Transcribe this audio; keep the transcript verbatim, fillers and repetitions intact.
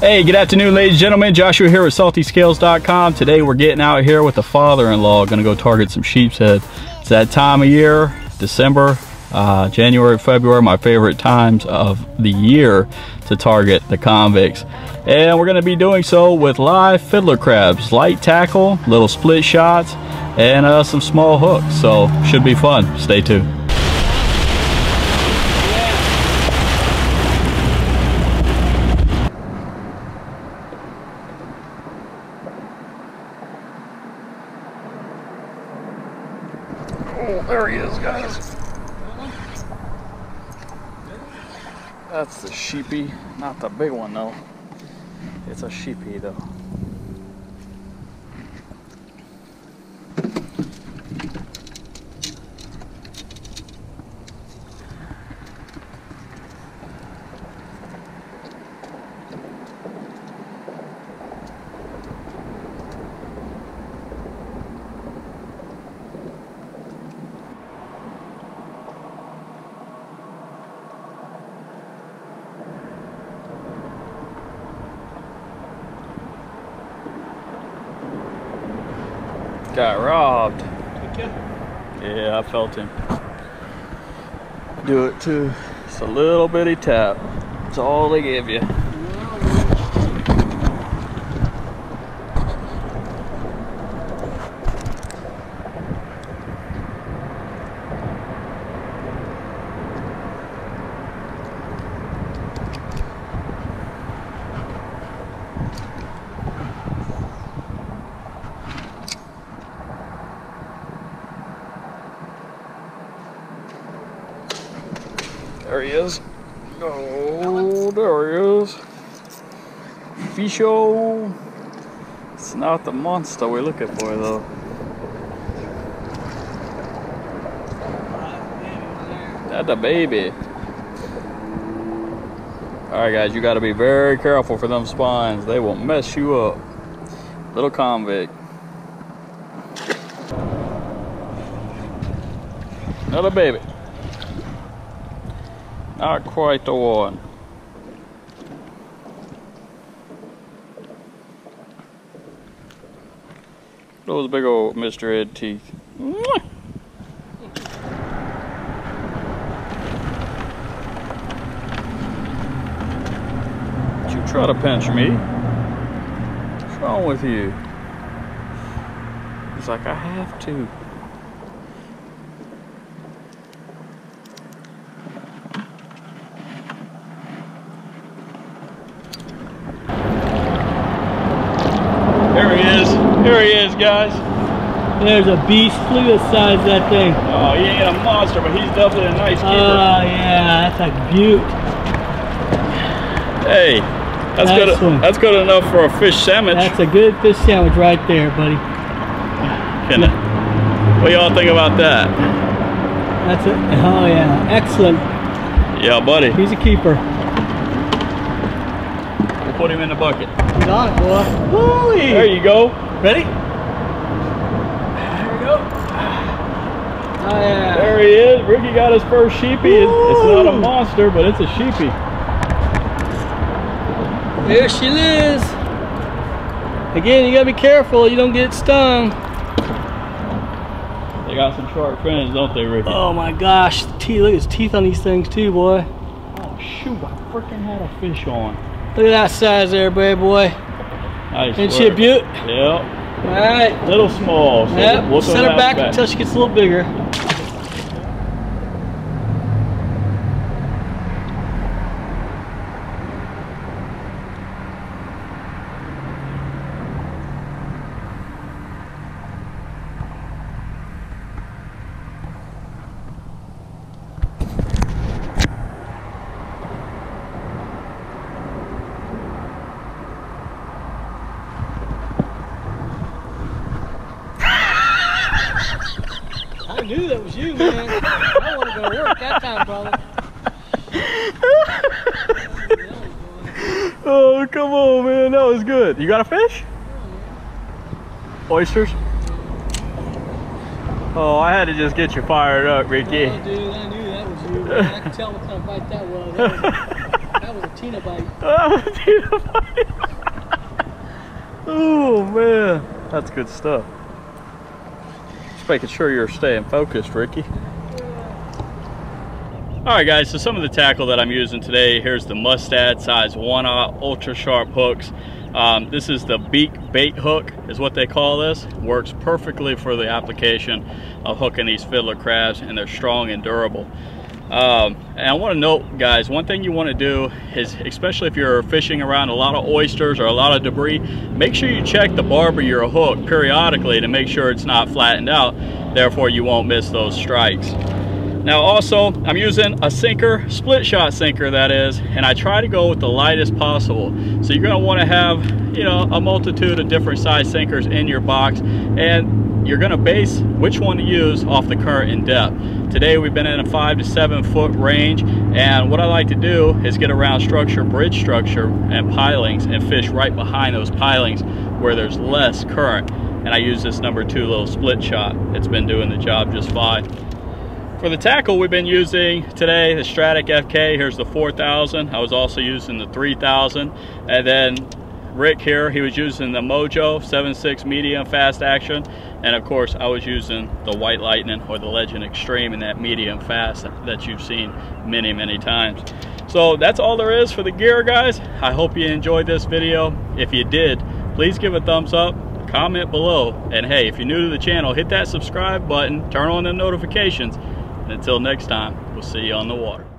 Hey, good afternoon, ladies and gentlemen. Joshua here with salty scales dot com. Today we're getting out here with the father-in-law. Gonna go target some sheepshead. It's that time of year, December, uh, January, February, my favorite times of the year to target the convicts. And we're gonna be doing so with live fiddler crabs, light tackle, little split shots, and uh, some small hooks. So, should be fun. Stay tuned. Oh, there he is, guys. That's the sheepy. Not the big one, though. It's a sheepy, though. Got robbed. Yeah, I felt him. Do it too. It's a little bitty tap. It's all they give you. There he is. Oh, there he is. Fisho. It's not the monster we're looking for, though. That's a baby. Alright, guys, you got to be very careful for them spines. They will mess you up. Little convict. Another baby. Not quite the one. Those big old Mister Ed teeth. Mwah! Don't you try to pinch me. What's wrong with you? He's like, I have to. There he is, guys. There's a beast. Look at the size of that thing. Oh, he ain't a monster, but he's definitely a nice keeper. Oh, yeah, that's a beaut. Hey, that's, nice good, that's good enough for a fish sandwich. That's a good fish sandwich right there, buddy. Can it? What y'all think about that? That's it. Oh, yeah. Excellent. Yeah, buddy. He's a keeper. We'll put him in the bucket. He's on it, boy. Holy. There you go. Ready? There we go. Oh, yeah. There he is. Ricky got his first sheepy. It's, it's not a monster, but it's a sheepy. There she is. Again, you gotta be careful. You don't get stung. They got some sharp fins, don't they, Ricky? Oh my gosh. Teeth, look at his teeth on these things too, boy. Oh shoot, I freaking had a fish on. Look at that size there, baby boy. Nice. Isn't she a beaut? Yep. All right. Little small. So yep. We'll set her back, back until she gets a little bigger. I knew that was you, man. I want to go to work that time, brother. Oh, come on, man. That was good. You got a fish? Oysters? Oh, I had to just get you fired up, Ricky. Oh, dude, I knew that was you, man. I could tell what kind of bite that was. That was That was a Tina bite. That was a Tina bite. Oh man, that's good stuff. Just making sure you're staying focused, Ricky. All right guys, so some of the tackle that I'm using today, here's the Mustad size one aught ultra sharp hooks. Um, this is the beak bait hook is what they call this. Works perfectly for the application of hooking these fiddler crabs, and they're strong and durable. Um, and I want to note guys, one thing you want to do is, especially if you're fishing around a lot of oysters or a lot of debris, make sure you check the barb of your hook periodically to make sure it's not flattened out, therefore you won't miss those strikes. Now also, I'm using a sinker, split shot sinker that is, and I try to go with the lightest possible. So you're gonna wanna have, you know, a multitude of different size sinkers in your box, and you're gonna base which one to use off the current and depth. Today we've been in a five to seven foot range, and what I like to do is get around structure, bridge structure, and pilings, and fish right behind those pilings where there's less current. And I use this number two little split shot. It's been doing the job just fine. For the tackle we've been using today, the Stradic F K, here's the four thousand. I was also using the three thousand. And then Rick here, he was using the Mojo seven six medium fast action. And of course, I was using the White Lightning or the Legend Extreme in that medium fast that you've seen many, many times. So that's all there is for the gear, guys. I hope you enjoyed this video. If you did, please give a thumbs up. Comment below. And hey, if you're new to the channel, hit that subscribe button, turn on the notifications. And until next time, we'll see you on the water.